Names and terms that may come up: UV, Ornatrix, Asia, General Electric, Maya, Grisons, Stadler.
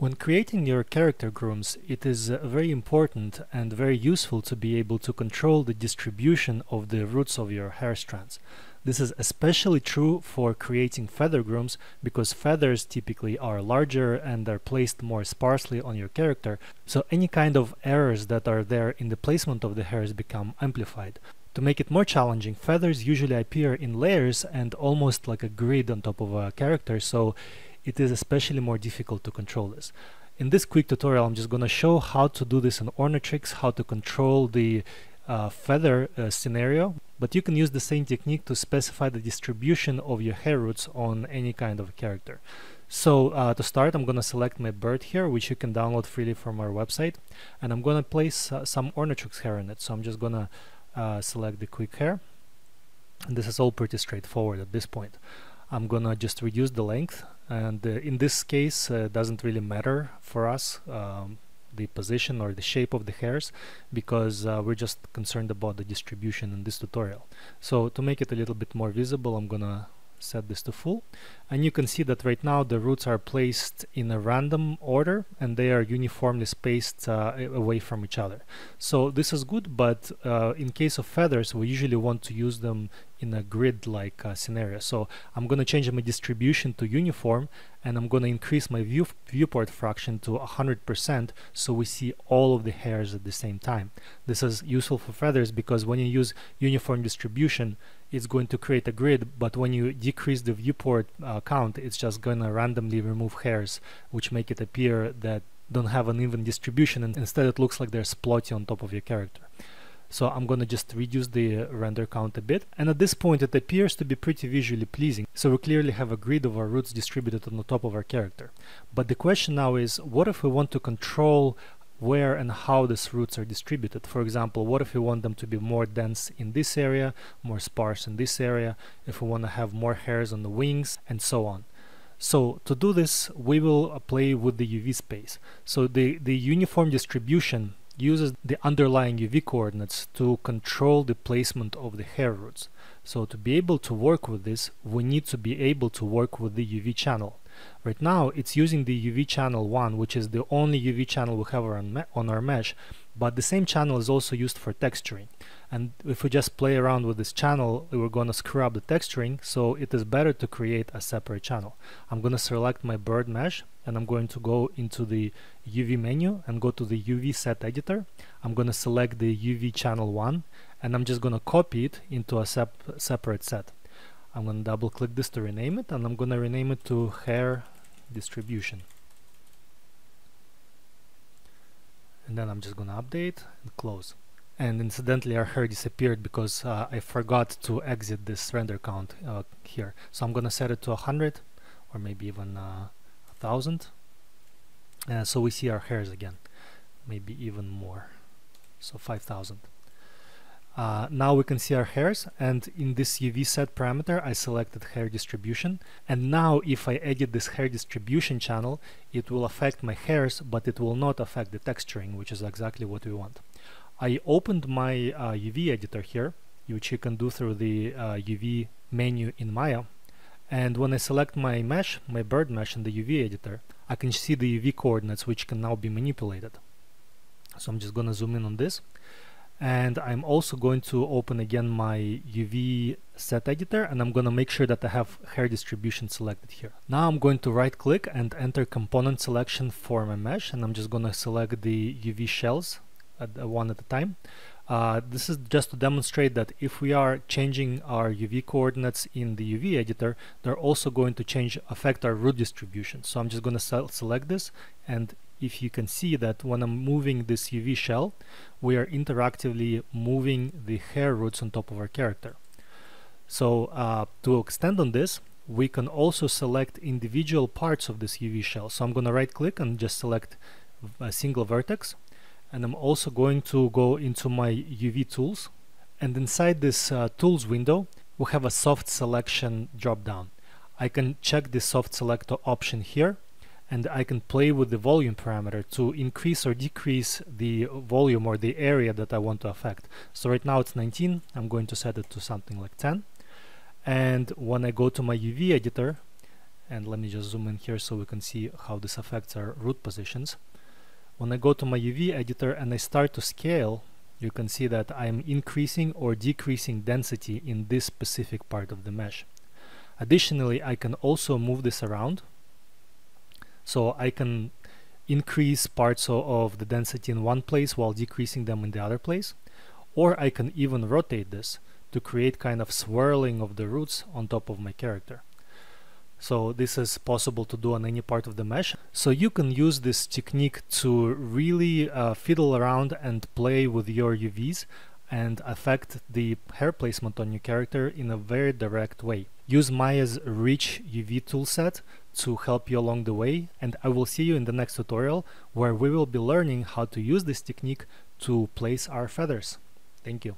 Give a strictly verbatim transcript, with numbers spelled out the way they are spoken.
When creating your character grooms, it is very important and very useful to be able to control the distribution of the roots of your hair strands. This is especially true for creating feather grooms, because feathers typically are larger and are placed more sparsely on your character, so any kind of errors that are there in the placement of the hairs become amplified. To make it more challenging, feathers usually appear in layers and almost like a grid on top of a character, so it is especially more difficult to control this. In this quick tutorial I'm just going to show how to do this in Ornatrix, how to control the uh, feather uh, scenario, but you can use the same technique to specify the distribution of your hair roots on any kind of character. So uh, to start, I'm going to select my bird here, which you can download freely from our website, and I'm going to place uh, some Ornatrix hair in it. So I'm just going to uh, select the quick hair, and this is all pretty straightforward at this point. I'm gonna just reduce the length, and uh, in this case uh, doesn't really matter for us um, the position or the shape of the hairs, because uh, we're just concerned about the distribution in this tutorial. So to make it a little bit more visible, I'm gonna set this to full, and you can see that right now the roots are placed in a random order and they are uniformly spaced uh, away from each other. So this is good, but uh, in case of feathers we usually want to use them in a grid-like uh, scenario. So I'm going to change my distribution to uniform, and I'm going to increase my view viewport fraction to one hundred percent, so we see all of the hairs at the same time. This is useful for feathers because when you use uniform distribution it's going to create a grid, but when you decrease the viewport uh, count, it's just going to randomly remove hairs, which make it appear that don't have an even distribution, and instead it looks like there's splotty on top of your character. So I'm going to just reduce the render count a bit, and at this point it appears to be pretty visually pleasing, so we clearly have a grid of our roots distributed on the top of our character. But the question now is, what if we want to control where and how these roots are distributed? For example, what if we want them to be more dense in this area, more sparse in this area, if we want to have more hairs on the wings, and so on. So to do this, we will play with the U V space. So the, the uniform distribution uses the underlying U V coordinates to control the placement of the hair roots. So to be able to work with this, we need to be able to work with the U V channel. Right now it's using the U V channel one, which is the only U V channel we have on, on our mesh, but the same channel is also used for texturing. And if we just play around with this channel, we're going to screw up the texturing, so it is better to create a separate channel. I'm going to select my bird mesh, and I'm going to go into the U V menu and go to the U V set editor. I'm going to select the U V channel one, and I'm just going to copy it into a sep separate set. I'm going to double click this to rename it, and I'm going to rename it to hair distribution. And then I'm just going to update and close. And incidentally our hair disappeared because uh, I forgot to exit this render count uh, here. So I'm going to set it to one hundred, or maybe even uh, one thousand. Uh, so we see our hairs again, maybe even more, so five thousand. Uh, now we can see our hairs, and in this U V set parameter I selected hair distribution, and now if I edit this hair distribution channel it will affect my hairs, but it will not affect the texturing, which is exactly what we want. I opened my uh, U V editor here, which you can do through the uh, U V menu in Maya, and when I select my mesh, my bird mesh in the U V editor, I can see the U V coordinates, which can now be manipulated. So I'm just gonna zoom in on this. And I'm also going to open again my U V set editor, and I'm going to make sure that I have hair distribution selected here. Now I'm going to right click and enter component selection for my mesh, and I'm just going to select the U V shells at, uh, one at a time. Uh, this is just to demonstrate that if we are changing our U V coordinates in the U V editor, they're also going to change, affect our root distribution. So I'm just going to select this, and if you can see that when I'm moving this U V shell, we are interactively moving the hair roots on top of our character. So uh, to extend on this, we can also select individual parts of this U V shell. So I'm going to right click and just select a single vertex, and I'm also going to go into my U V tools, and inside this uh, tools window we have a soft selection drop down. I can check the soft selector option here, and I can play with the volume parameter to increase or decrease the volume or the area that I want to affect. So right now it's nineteen, I'm going to set it to something like ten, and when I go to my U V editor And let me just zoom in here so we can see how this affects our root positions. When I go to my U V editor and I start to scale, you can see that I'm increasing or decreasing density in this specific part of the mesh. Additionally, I can also move this around. So I can increase parts of the density in one place while decreasing them in the other place. Or I can even rotate this to create kind of swirling of the roots on top of my character. So this is possible to do on any part of the mesh. So you can use this technique to really uh, fiddle around and play with your U Vs and affect the hair placement on your character in a very direct way. Use Maya's rich U V toolset to help you along the way, and I will see you in the next tutorial where we will be learning how to use this technique to place our feathers. Thank you.